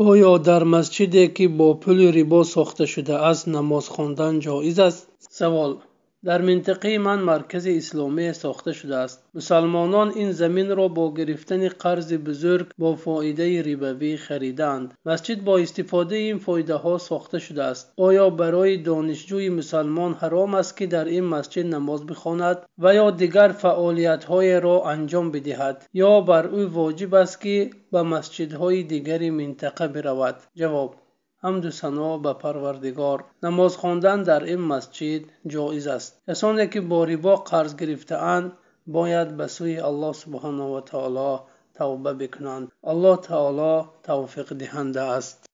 آیا در مسجدی که با پول ریبا ساخته شده است نماز خواندن جایز است؟ سوال: در منطقه من مرکز اسلامی ساخته شده است. مسلمانان این زمین را با گرفتن قرض بزرگ با فایده ریبوی خریدند. مسجد با استفاده این فایده ها ساخته شده است. آیا برای دانشجوی مسلمان حرام است که در این مسجد نماز بخواند و یا دیگر فعالیت های را انجام بدهد یا بر او واجب است که به مسجدهای دیگر منطقه برود؟ جواب: حمد و ثنا به پروردگار، نماز خواندن در این مسجد جایز است. کسانی که با ربا قرض گرفته‌اند باید به سوی الله سبحانه و تعالی توبه بکنند. الله تعالی توفیق دهنده است.